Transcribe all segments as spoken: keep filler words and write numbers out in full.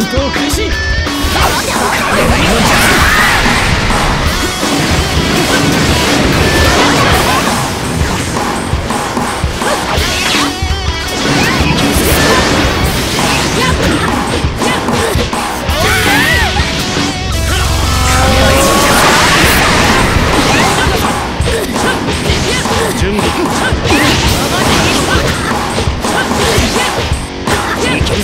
戦闘開始。準備。いける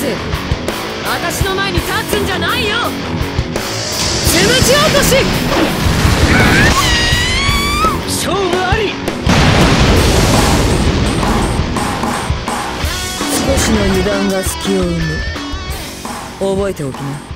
ぜ。私の前に立つんじゃないよ。つむじ落とし、勝負あり。少しの油断が隙を生む。覚えておきな。